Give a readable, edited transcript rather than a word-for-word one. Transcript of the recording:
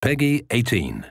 Peggy 18.